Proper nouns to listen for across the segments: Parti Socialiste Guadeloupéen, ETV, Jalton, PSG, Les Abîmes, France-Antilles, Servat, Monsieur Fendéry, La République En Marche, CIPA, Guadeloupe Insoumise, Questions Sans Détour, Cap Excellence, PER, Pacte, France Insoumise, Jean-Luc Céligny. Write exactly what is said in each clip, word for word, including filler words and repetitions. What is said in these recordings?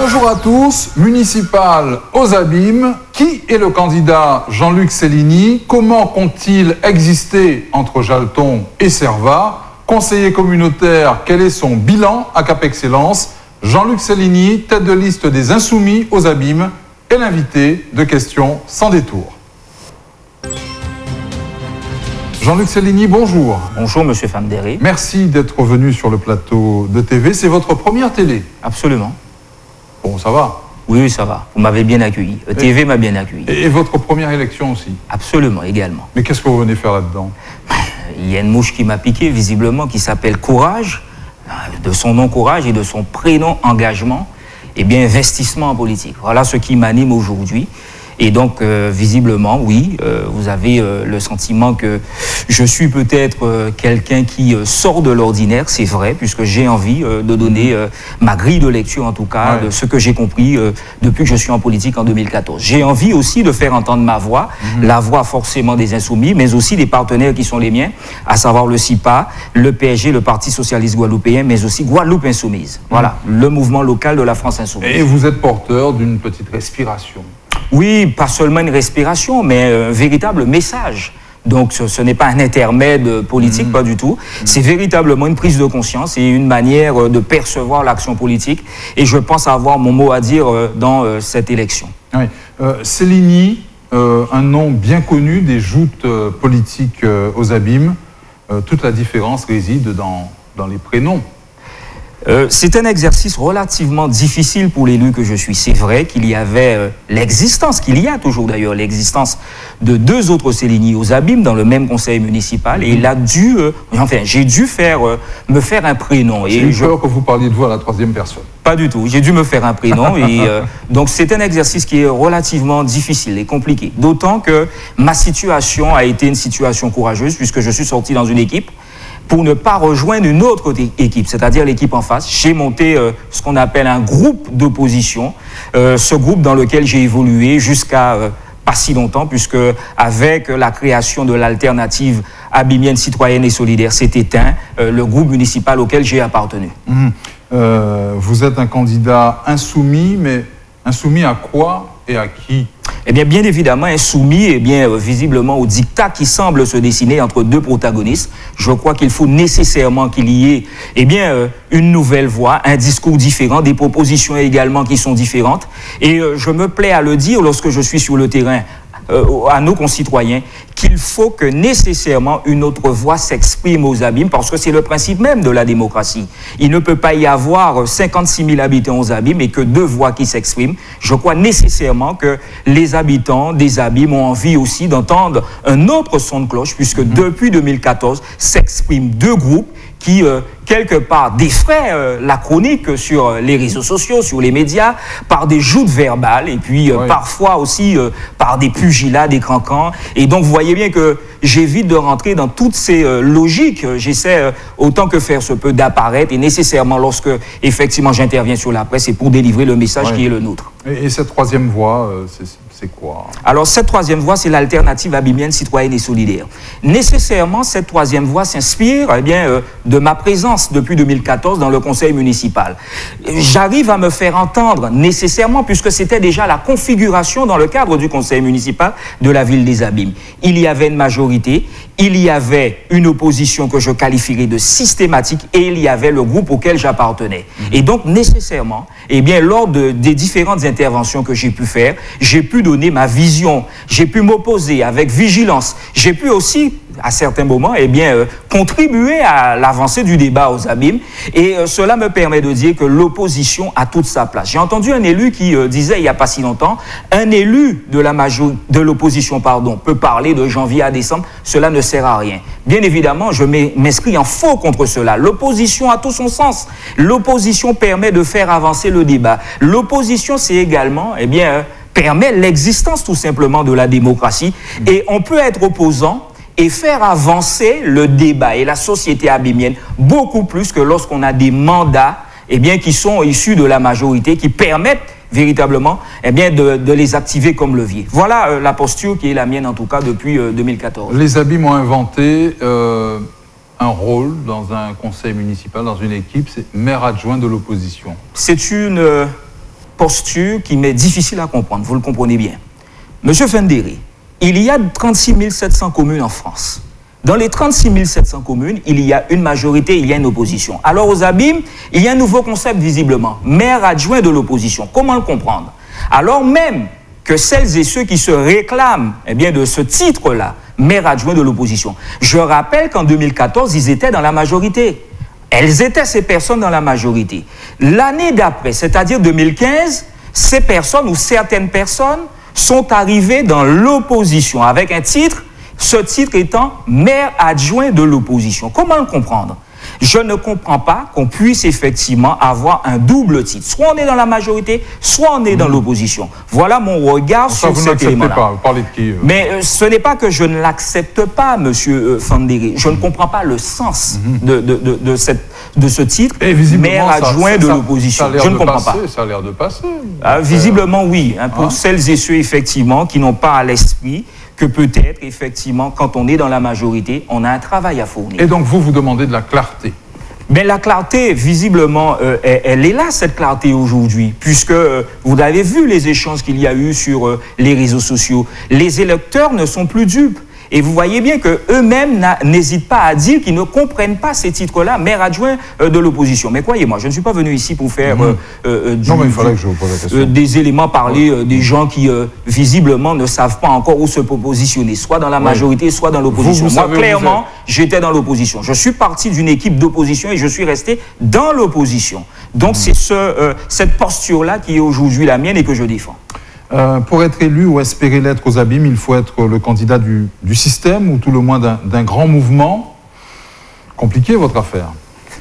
Bonjour à tous, municipal aux Abîmes. Qui est le candidat Jean-Luc Céligny? Comment compte-t-il exister entre Jalton et Servat? Conseiller communautaire, quel est son bilan à Cap Excellence? Jean-Luc Céligny, tête de liste des Insoumis aux Abîmes, est l'invité de Questions sans détour. Jean-Luc Céligny, bonjour. Bonjour, Monsieur Fendéry. Merci d'être venu sur le plateau de T V. C'est votre première télé? Absolument. Bon, ça va? Oui, ça va. Vous m'avez bien accueilli. E T V m'a bien accueilli. Et votre première élection aussi? Absolument, également. Mais qu'est-ce que vous venez faire là-dedans? Il y a une mouche qui m'a piqué, visiblement, qui s'appelle Courage, de son nom Courage et de son prénom Engagement, et bien investissement en politique. Voilà ce qui m'anime aujourd'hui. Et donc, euh, visiblement, oui, euh, vous avez euh, le sentiment que je suis peut-être euh, quelqu'un qui euh, sort de l'ordinaire, c'est vrai, puisque j'ai envie euh, de donner euh, ma grille de lecture, en tout cas, ouais. de ce que j'ai compris euh, depuis que je suis en politique en deux mille quatorze. J'ai envie aussi de faire entendre ma voix, mmh. la voix forcément des Insoumis, mais aussi des partenaires qui sont les miens, à savoir le C I P A, le P S G, le Parti Socialiste Guadeloupéen, mais aussi Guadeloupe Insoumise. Mmh. Voilà, le mouvement local de la France Insoumise. Et vous êtes porteur d'une petite respiration. Oui, pas seulement une respiration, mais un véritable message. Donc ce, ce n'est pas un intermède politique, mmh. pas du tout. Mmh. C'est véritablement une prise de conscience et une manière de percevoir l'action politique. Et je pense avoir mon mot à dire dans cette élection. Oui. Euh, Céligny, euh, un nom bien connu des joutes politiques euh, aux Abîmes. Euh, toute la différence réside dans, dans les prénoms. Euh, c'est un exercice relativement difficile pour l'élu que je suis. C'est vrai qu'il y avait euh, l'existence, qu'il y a toujours d'ailleurs, l'existence de deux autres Céligny aux Abîmes dans le même conseil municipal. Et il a dû, euh, enfin, j'ai dû faire, euh, me faire un prénom. J'ai eu je... peur que vous parliez de vous à la troisième personne. Pas du tout. J'ai dû me faire un prénom. et, euh, donc c'est un exercice qui est relativement difficile et compliqué. D'autant que ma situation a été une situation courageuse puisque je suis sorti dans une équipe pour ne pas rejoindre une autre équipe, c'est-à-dire l'équipe en face. J'ai monté euh, ce qu'on appelle un groupe d'opposition, euh, ce groupe dans lequel j'ai évolué jusqu'à euh, pas si longtemps, puisque avec la création de l'alternative abîmienne citoyenne et solidaire s'est éteint euh, le groupe municipal auquel j'ai appartenu. Mmh. Euh, vous êtes un candidat insoumis, mais insoumis à quoi ? Et à qui? Eh bien, bien évidemment, insoumis, eh bien, euh, visiblement, au diktat qui semble se dessiner entre deux protagonistes. Je crois qu'il faut nécessairement qu'il y ait eh bien, euh, une nouvelle voix, un discours différent, des propositions également qui sont différentes. Et euh, je me plais à le dire lorsque je suis sur le terrain, euh, à nos concitoyens, qu'il faut que nécessairement une autre voix s'exprime aux Abîmes, parce que c'est le principe même de la démocratie. Il ne peut pas y avoir cinquante-six mille habitants aux Abîmes et que deux voix qui s'expriment. Je crois nécessairement que les habitants des Abîmes ont envie aussi d'entendre un autre son de cloche, puisque mmh. depuis deux mille quatorze s'expriment deux groupes qui, euh, quelque part, défraient euh, la chronique sur les réseaux sociaux, sur les médias, par des joutes verbales, et puis euh, oui. parfois aussi euh, par des pugilats, des cancans. Et donc, vous voyez, voyez bien que j'évite de rentrer dans toutes ces euh, logiques. J'essaie euh, autant que faire se peut d'apparaître et nécessairement lorsque effectivement j'interviens sur la presse, c'est pour délivrer le message ouais. qui est le nôtre. Et, et cette troisième voie, euh, c'est quoi? Alors cette troisième voie, c'est l'alternative abîmienne, citoyenne et solidaire. Nécessairement, cette troisième voie s'inspire eh bien, euh, de ma présence depuis deux mille quatorze dans le conseil municipal. J'arrive à me faire entendre nécessairement puisque c'était déjà la configuration dans le cadre du conseil municipal de la ville des Abîmes. Il Il y avait une majorité, il y avait une opposition que je qualifierais de systématique et il y avait le groupe auquel j'appartenais. Mmh. Et donc, nécessairement, eh bien, lors de, des différentes interventions que j'ai pu faire, j'ai pu donner ma vision, j'ai pu m'opposer avec vigilance, j'ai pu aussi, à certains moments, eh bien, euh, contribuer à l'avancée du débat aux Abîmes. Et euh, cela me permet de dire que l'opposition a toute sa place. J'ai entendu un élu qui euh, disait, il n'y a pas si longtemps, un élu de la majorité, de l'opposition, pardon, peut parler de janvier à décembre, cela ne sert à rien. Bien évidemment, je m'inscris en faux contre cela. L'opposition a tout son sens. L'opposition permet de faire avancer le débat. L'opposition, c'est également, eh bien, euh, permet l'existence tout simplement de la démocratie. Et on peut être opposant et faire avancer le débat et la société abîmienne beaucoup plus que lorsqu'on a des mandats eh bien, qui sont issus de la majorité, qui permettent véritablement eh bien, de, de les activer comme levier. Voilà euh, la posture qui est la mienne en tout cas depuis euh, deux mille quatorze. Les Abîmes ont inventé euh, un rôle dans un conseil municipal, dans une équipe, c'est maire adjoint de l'opposition. C'est une... Euh, posture qui m'est difficile à comprendre, vous le comprenez bien. Monsieur Fendéry, il y a trente-six mille sept cents communes en France. Dans les trente-six mille sept cents communes, il y a une majorité, il y a une opposition. Alors aux Abîmes, il y a un nouveau concept visiblement, maire adjoint de l'opposition. Comment le comprendre? Alors même que celles et ceux qui se réclament eh bien, de ce titre-là, maire adjoint de l'opposition, je rappelle qu'en deux mille quatorze, ils étaient dans la majorité. Elles étaient ces personnes dans la majorité. L'année d'après, c'est-à-dire deux mille quinze, ces personnes ou certaines personnes sont arrivées dans l'opposition avec un titre, ce titre étant maire adjoint de l'opposition. Comment le comprendre? Je ne comprends pas qu'on puisse effectivement avoir un double titre. Soit on est dans la majorité, soit on est dans l'opposition. Voilà mon regard enfin, sur cet élément-là. Euh... Mais euh, ce n'est pas que je ne l'accepte pas, monsieur euh, Fendéry. Je ne comprends pas le sens mm-hmm. de, de, de, de, cette, de ce titre, maire adjoint de l'opposition. Je ne comprends pas. Ça a l'air de passer. Euh, visiblement, oui. Hein, pour hein? celles et ceux, effectivement, qui n'ont pas à l'esprit que peut-être, effectivement, quand on est dans la majorité, on a un travail à fournir. Et donc, vous, vous demandez de la clarté. Mais la clarté, visiblement, euh, elle, elle est là, cette clarté, aujourd'hui, puisque euh, vous avez vu les échanges qu'il y a eu sur euh, les réseaux sociaux. Les électeurs ne sont plus dupes. Et vous voyez bien qu'eux-mêmes n'hésitent pas à dire qu'ils ne comprennent pas ces titres-là, maire adjoint euh, de l'opposition. Mais croyez-moi, je ne suis pas venu ici pour faire euh, euh, du, non, mais il fallait que je vous pose la question. Euh, des éléments, parler euh, des gens qui, euh, visiblement, ne savent pas encore où se positionner, soit dans la majorité, oui. soit dans l'opposition. Moi, clairement, j'étais dans l'opposition. Je suis parti d'une équipe d'opposition et je suis resté dans l'opposition. Donc, mmh. c'est ce, euh, cette posture-là qui est aujourd'hui la mienne et que je défends. Euh, pour être élu ou espérer l'être aux Abîmes, il faut être le candidat du, du système ou tout le moins d'un grand mouvement. Compliqué votre affaire?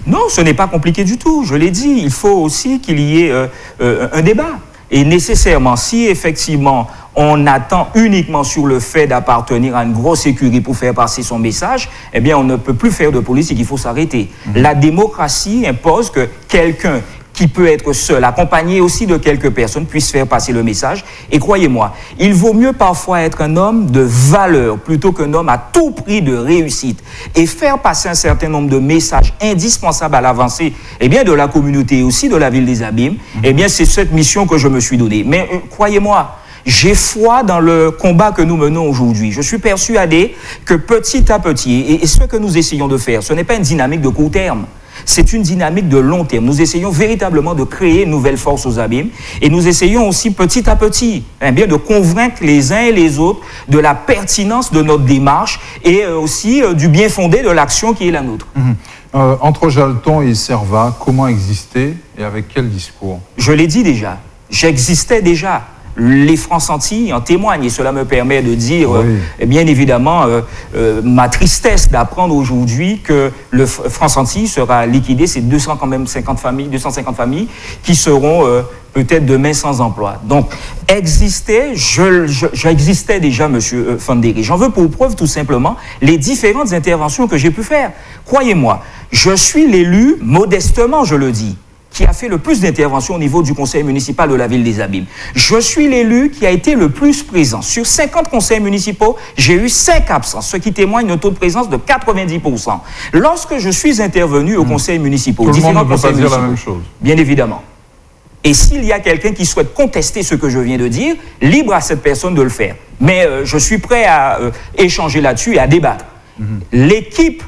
Non, ce n'est pas compliqué du tout, je l'ai dit. Il faut aussi qu'il y ait euh, euh, un débat. Et nécessairement, si effectivement on attend uniquement sur le fait d'appartenir à une grosse écurie pour faire passer son message, eh bien on ne peut plus faire de politique, il faut s'arrêter. Mmh. La démocratie impose que quelqu'un qui peut être seul, accompagné aussi de quelques personnes, puisse faire passer le message. Et croyez-moi, il vaut mieux parfois être un homme de valeur plutôt qu'un homme à tout prix de réussite. Et faire passer un certain nombre de messages indispensables à l'avancée eh bien, de la communauté et aussi de la ville des Abîmes, eh bien, c'est cette mission que je me suis donnée. Mais euh, croyez-moi, j'ai foi dans le combat que nous menons aujourd'hui. Je suis persuadé que petit à petit, et, et ce que nous essayons de faire, ce n'est pas une dynamique de court terme. C'est une dynamique de long terme. Nous essayons véritablement de créer une nouvelle force aux Abîmes et nous essayons aussi petit à petit eh bien, de convaincre les uns et les autres de la pertinence de notre démarche et aussi euh, du bien fondé de l'action qui est la nôtre. Mmh. Euh, entre Jalton et Servat, comment exister et avec quel discours? Je l'ai dit déjà, j'existais déjà. Les France-Antilles en témoignent et cela me permet de dire, oui. euh, eh bien évidemment, euh, euh, ma tristesse d'apprendre aujourd'hui que le France-Antilles sera liquidé, ces deux cent cinquante familles qui seront euh, peut-être demain sans emploi. Donc, existait, je, je, j'existais déjà, monsieur Fendéry. J'en veux pour preuve tout simplement les différentes interventions que j'ai pu faire. Croyez-moi, je suis l'élu, modestement je le dis, qui a fait le plus d'interventions au niveau du conseil municipal de la ville des Abîmes. Je suis l'élu qui a été le plus présent. Sur cinquante conseils municipaux, j'ai eu cinq absences, ce qui témoigne d'un taux de présence de quatre-vingt-dix pour cent. Lorsque je suis intervenu aux mmh. conseils municipaux, tout le monde ne peut pas dire la même chose. Bien évidemment. Et s'il y a quelqu'un qui souhaite contester ce que je viens de dire, libre à cette personne de le faire. Mais euh, je suis prêt à euh, échanger là-dessus et à débattre. Mmh. L'équipe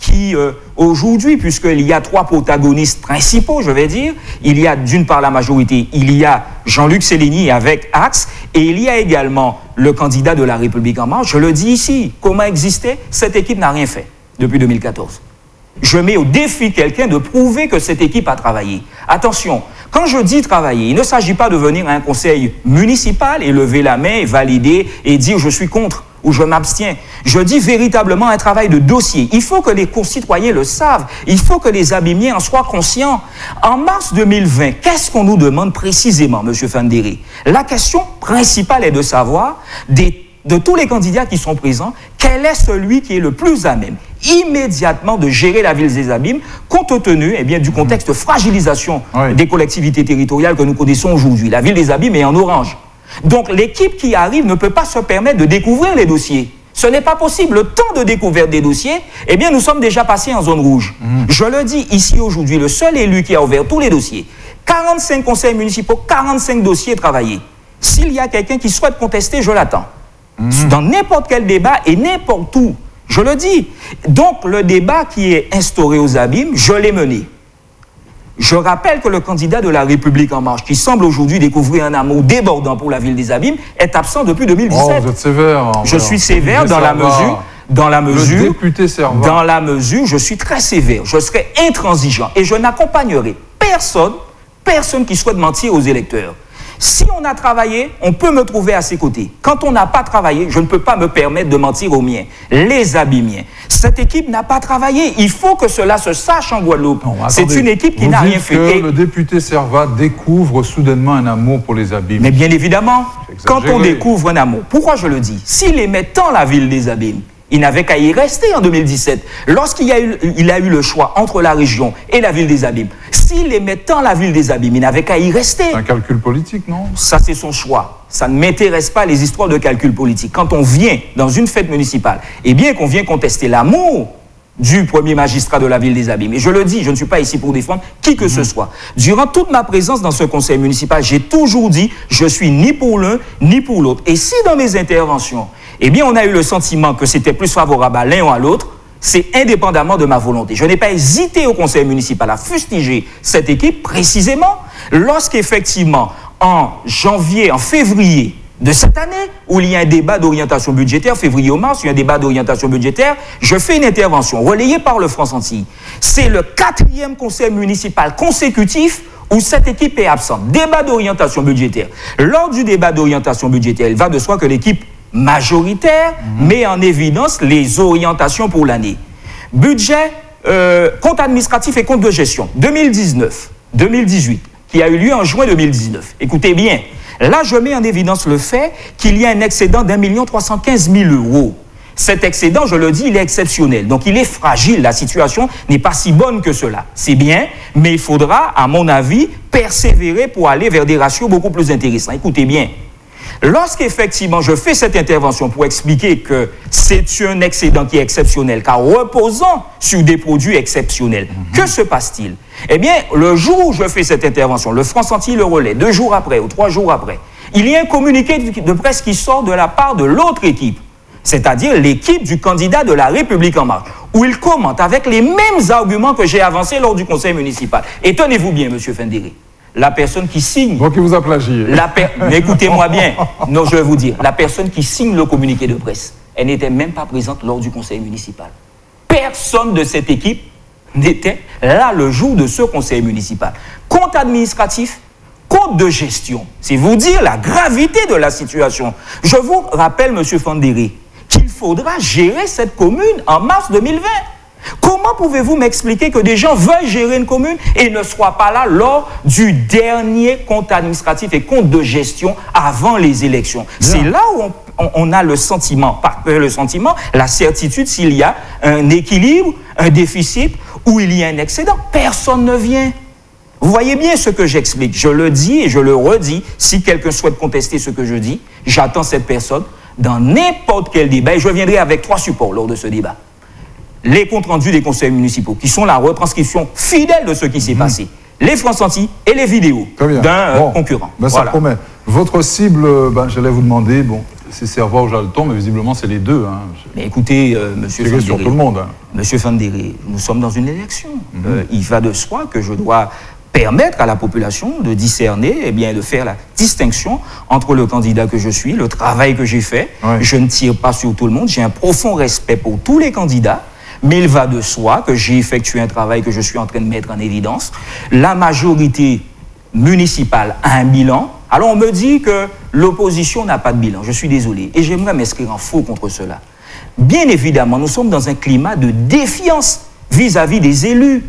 qui, euh, aujourd'hui, puisqu'il y a trois protagonistes principaux, je vais dire, il y a d'une part la majorité, il y a Jean-Luc Céligny avec Axe, et il y a également le candidat de La République En Marche, je le dis ici, comment exister? Cette équipe n'a rien fait depuis deux mille quatorze. Je mets au défi quelqu'un de prouver que cette équipe a travaillé. Attention, quand je dis travailler, il ne s'agit pas de venir à un conseil municipal et lever la main et valider et dire je suis contre. Où je m'abstiens. Je dis véritablement un travail de dossier. Il faut que les concitoyens le savent. Il faut que les abîmiens en soient conscients. En mars deux mille vingt, qu'est-ce qu'on nous demande précisément, M. Fendéry? La question principale est de savoir, des, de tous les candidats qui sont présents, quel est celui qui est le plus à même immédiatement de gérer la ville des Abîmes, compte tenu eh bien, du contexte de fragilisation oui. des collectivités territoriales que nous connaissons aujourd'hui. La ville des Abîmes est en orange. Donc l'équipe qui arrive ne peut pas se permettre de découvrir les dossiers. Ce n'est pas possible. Le temps de découverte des dossiers, eh bien nous sommes déjà passés en zone rouge. Mmh. Je le dis ici aujourd'hui, le seul élu qui a ouvert tous les dossiers, quarante-cinq conseils municipaux, quarante-cinq dossiers travaillés. S'il y a quelqu'un qui souhaite contester, je l'attends. Mmh. Dans n'importe quel débat et n'importe où, je le dis. Donc, le débat qui est instauré aux Abîmes, je l'ai mené. Je rappelle que le candidat de La République En Marche, qui semble aujourd'hui découvrir un amour débordant pour la ville des Abîmes, est absent depuis deux mille dix-sept. Oh, vous êtes sévère. Hein, je suis sévère dans la mesure... Dans la, mesure, dans la mesure, je suis très sévère, je serai intransigeant et je n'accompagnerai personne, personne qui souhaite mentir aux électeurs. Si on a travaillé, on peut me trouver à ses côtés. Quand on n'a pas travaillé, je ne peux pas me permettre de mentir aux miens, les Abîmiens. Cette équipe n'a pas travaillé. Il faut que cela se sache en Guadeloupe. C'est une équipe qui n'a rien fait. Que et... Le député Servat découvre soudainement un amour pour les Abîmes. Mais bien évidemment, quand on découvre un amour, pourquoi je le dis? S'il aimait tant la ville des Abîmes, il n'avait qu'à y rester en deux mille dix-sept. Lorsqu'il a, eu, il a eu le choix entre la région et la ville des Abîmes, s'il aimait tant la ville des Abîmes, il n'avait qu'à y rester. C'est un calcul politique, non? Ça, c'est son choix. Ça ne m'intéresse pas les histoires de calcul politique. Quand on vient dans une fête municipale, et bien qu'on vient contester l'amour du premier magistrat de la ville des Abîmes, et je le dis, je ne suis pas ici pour défendre qui que mmh. ce soit. Durant toute ma présence dans ce conseil municipal, j'ai toujours dit, je suis ni pour l'un, ni pour l'autre. Et si dans mes interventions, eh bien, on a eu le sentiment que c'était plus favorable à l'un ou à l'autre, c'est indépendamment de ma volonté. Je n'ai pas hésité au conseil municipal à fustiger cette équipe précisément lorsqu'effectivement, en janvier, en février de cette année, où il y a un débat d'orientation budgétaire, février ou mars, il y a un débat d'orientation budgétaire, je fais une intervention relayée par le France-Antilles. C'est le quatrième conseil municipal consécutif où cette équipe est absente. Débat d'orientation budgétaire. Lors du débat d'orientation budgétaire, il va de soi que l'équipe majoritaire, mmh. met en évidence les orientations pour l'année. Budget, euh, compte administratif et compte de gestion, deux mille dix-neuf deux mille dix-huit, qui a eu lieu en juin deux mille dix-neuf. Écoutez bien, là je mets en évidence le fait qu'il y a un excédent d'un million trois cent quinze mille euros. Cet excédent, je le dis, il est exceptionnel, donc il est fragile, la situation n'est pas si bonne que cela. C'est bien, mais il faudra, à mon avis, persévérer pour aller vers des ratios beaucoup plus intéressants. Écoutez bien. Lorsqu'effectivement je fais cette intervention pour expliquer que c'est un excédent qui est exceptionnel, car reposant sur des produits exceptionnels, mmh. que se passe-t-il? Eh bien, le jour où je fais cette intervention, le France-Antilles le relaie, deux jours après ou trois jours après, il y a un communiqué de presse qui sort de la part de l'autre équipe, c'est-à-dire l'équipe du candidat de La République En Marche, où il commente avec les mêmes arguments que j'ai avancés lors du conseil municipal. Et tenez-vous bien, Monsieur Fendéry, la personne qui signe... Moi qui vous a plagié. Écoutez-moi bien. Non, je vais vous dire. La personne qui signe le communiqué de presse, elle n'était même pas présente lors du conseil municipal. Personne de cette équipe n'était là le jour de ce conseil municipal. Compte administratif, compte de gestion. C'est vous dire la gravité de la situation. Je vous rappelle, M. Fendéry, qu'il faudra gérer cette commune en mars deux mille vingt. Comment pouvez-vous m'expliquer que des gens veulent gérer une commune et ne soient pas là lors du dernier compte administratif et compte de gestion avant les élections? C'est là où on, on, on a le sentiment, pas le sentiment, la certitude s'il y a un équilibre, un déficit, ou il y a un excédent. Personne ne vient. Vous voyez bien ce que j'explique. Je le dis et je le redis. Si quelqu'un souhaite contester ce que je dis, j'attends cette personne dans n'importe quel débat et je viendrai avec trois supports lors de ce débat. Les comptes rendus des conseils municipaux, qui sont la retranscription fidèle de ce qui s'est mmh. passé. Les France-Antilles et les vidéos d'un euh, bon, concurrent. Ben voilà. Ça promet. Votre cible, ben, j'allais vous demander, bon, c'est Servat ou Jalton, mais visiblement c'est les deux. Hein. Mais écoutez, euh, Monsieur Fendéry, sur tout le monde, hein. Monsieur Fendéry, nous sommes dans une élection. Mmh. Euh, il va de soi que je dois permettre à la population de discerner, eh bien, de faire la distinction entre le candidat que je suis, le travail que j'ai fait. Ouais. Je ne tire pas sur tout le monde, j'ai un profond respect pour tous les candidats. Mais il va de soi que j'ai effectué un travail que je suis en train de mettre en évidence. La majorité municipale a un bilan. Alors on me dit que l'opposition n'a pas de bilan. Je suis désolé. Et j'aimerais m'inscrire en faux contre cela. Bien évidemment, nous sommes dans un climat de défiance vis-à-vis des élus.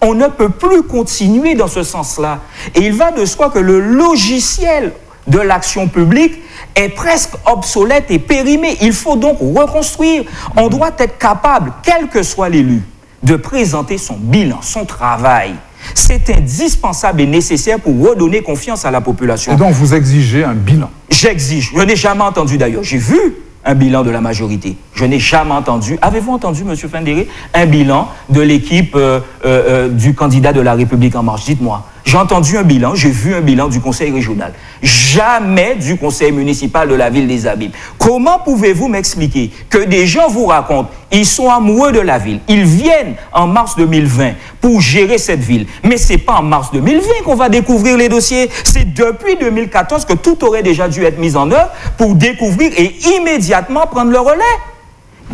On ne peut plus continuer dans ce sens-là. Et il va de soi que le logiciel de l'action publique est presque obsolète et périmée. Il faut donc reconstruire. On doit être capable, quel que soit l'élu, de présenter son bilan, son travail. C'est indispensable et nécessaire pour redonner confiance à la population. Et donc vous exigez un bilan? J'exige. Je n'ai jamais entendu d'ailleurs. J'ai vu un bilan de la majorité. Je n'ai jamais entendu, avez-vous entendu, Monsieur Fendéry, un bilan de l'équipe euh, euh, du candidat de La République En Marche? Dites-moi. J'ai entendu un bilan, j'ai vu un bilan du conseil régional. Jamais du conseil municipal de la ville des Abîmes. Comment pouvez-vous m'expliquer que des gens vous racontent, ils sont amoureux de la ville, ils viennent en mars deux mille vingt pour gérer cette ville. Mais ce n'est pas en mars deux mille vingt qu'on va découvrir les dossiers. C'est depuis deux mille quatorze que tout aurait déjà dû être mis en œuvre pour découvrir et immédiatement prendre le relais.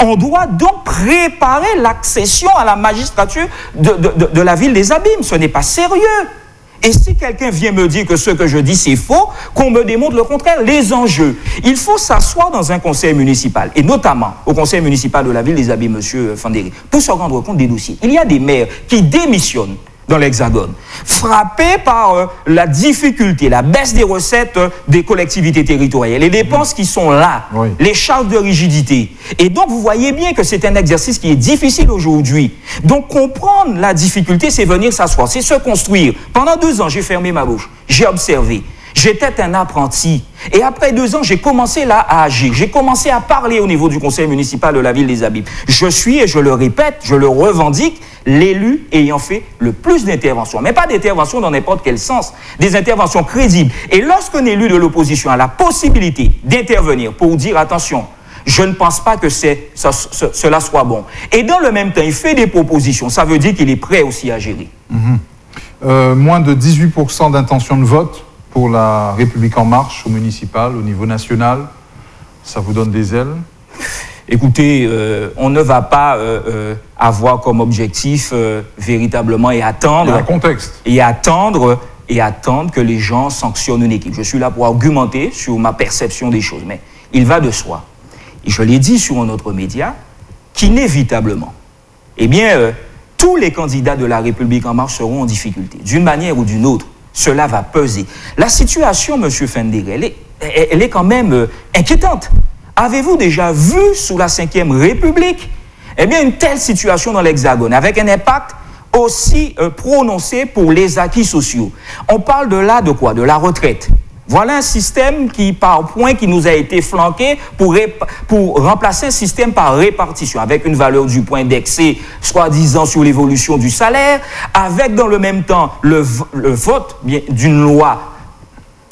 On doit donc préparer l'accession à la magistrature de, de, de, de la ville des Abîmes. Ce n'est pas sérieux. Et si quelqu'un vient me dire que ce que je dis, c'est faux, qu'on me démontre le contraire, les enjeux. Il faut s'asseoir dans un conseil municipal, et notamment au conseil municipal de la ville des Abîmes, Monsieur Fendéry, pour se rendre compte des dossiers. Il y a des maires qui démissionnent dans l'Hexagone, frappés par euh, la difficulté, la baisse des recettes euh, des collectivités territoriales, les dépenses qui sont là, oui. Les charges de rigidité. Et donc, vous voyez bien que c'est un exercice qui est difficile aujourd'hui. Donc, comprendre la difficulté, c'est venir s'asseoir, c'est se construire. Pendant deux ans, j'ai fermé ma bouche, j'ai observé. J'étais un apprenti. Et après deux ans, j'ai commencé là à agir. J'ai commencé à parler au niveau du conseil municipal de la ville des Abîmes. Je suis, et je le répète, je le revendique, l'élu ayant fait le plus d'interventions. Mais pas d'interventions dans n'importe quel sens. Des interventions crédibles. Et lorsqu'un élu de l'opposition a la possibilité d'intervenir pour dire « attention », je ne pense pas que c'est, ça, ce, cela soit bon. Et dans le même temps, il fait des propositions. Ça veut dire qu'il est prêt aussi à gérer. Mmh. Euh, moins de dix-huit pour cent d'intention de vote pour La République En Marche, au municipal, au niveau national, ça vous donne des ailes? Écoutez, euh, on ne va pas euh, euh, avoir comme objectif euh, véritablement et attendre... Il y a un contexte. Et attendre, et attendre que les gens sanctionnent une équipe. Je suis là pour argumenter sur ma perception des choses, mais il va de soi. Et je l'ai dit sur un autre média, qu'inévitablement, eh bien, euh, tous les candidats de La République En Marche seront en difficulté, d'une manière ou d'une autre. Cela va peser. La situation, Monsieur Fendéry, elle est, elle est quand même euh, inquiétante. Avez-vous déjà vu, sous la cinquième République, eh bien, une telle situation dans l'Hexagone, avec un impact aussi euh, prononcé pour les acquis sociaux? On parle de là de quoi? De la retraite. Voilà un système qui, par point, qui nous a été flanqué pour, pour remplacer un système par répartition, avec une valeur du point indexée, soi-disant, sur l'évolution du salaire, avec, dans le même temps, le, le vote d'une loi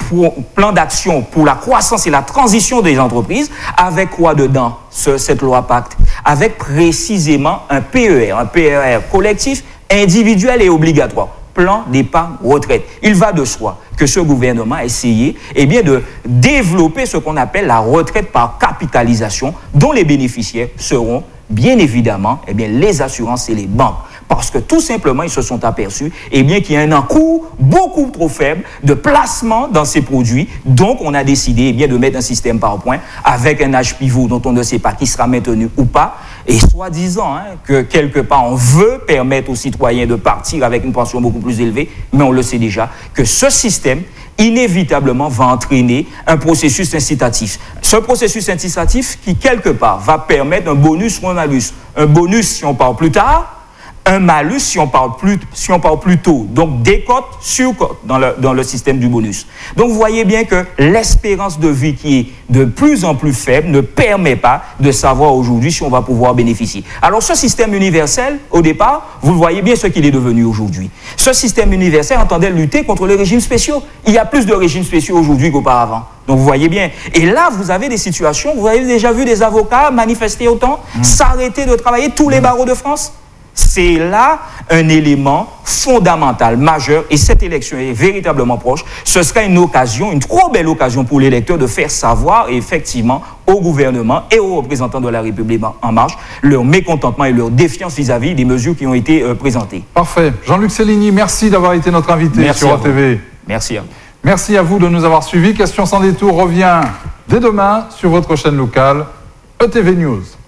pour plan d'action pour la croissance et la transition des entreprises, avec quoi dedans, ce, cette loi Pacte? Avec, précisément, un P E R, un P E R collectif, individuel et obligatoire. Plan d'épargne retraite. Il va de soi que ce gouvernement a essayé eh bien, de développer ce qu'on appelle la retraite par capitalisation, dont les bénéficiaires seront bien évidemment eh bien, les assurances et les banques. Parce que tout simplement, ils se sont aperçus eh bien, qu'il y a un encours beaucoup trop faible de placement dans ces produits. Donc, on a décidé eh bien, de mettre un système par points avec un âge pivot dont on ne sait pas qui sera maintenu ou pas. Et soi-disant hein, que quelque part, on veut permettre aux citoyens de partir avec une pension beaucoup plus élevée, mais on le sait déjà, que ce système, inévitablement, va entraîner un processus incitatif. Ce processus incitatif qui, quelque part, va permettre un bonus ou un malus. Un bonus si on part plus tard, un malus si on parle plus, si on parle plus tôt. Donc, des cotes sur cotes dans le, dans le système du bonus. Donc, vous voyez bien que l'espérance de vie qui est de plus en plus faible ne permet pas de savoir aujourd'hui si on va pouvoir bénéficier. Alors, ce système universel, au départ, vous voyez bien ce qu'il est devenu aujourd'hui. Ce système universel entendait lutter contre les régimes spéciaux. Il y a plus de régimes spéciaux aujourd'hui qu'auparavant. Donc, vous voyez bien. Et là, vous avez des situations, vous avez déjà vu des avocats manifester autant, mmh. s'arrêter de travailler, tous les barreaux de France. C'est là un élément fondamental, majeur, et cette élection est véritablement proche. Ce sera une occasion, une trop belle occasion pour l'électeur de faire savoir, effectivement, au gouvernement et aux représentants de La République En Marche, leur mécontentement et leur défiance vis-à-vis des mesures qui ont été euh, présentées. Parfait. Jean-Luc Céligny, merci d'avoir été notre invité merci sur E T V. Merci à vous. Merci à vous de nous avoir suivis. Question sans détour revient dès demain sur votre chaîne locale E T V News.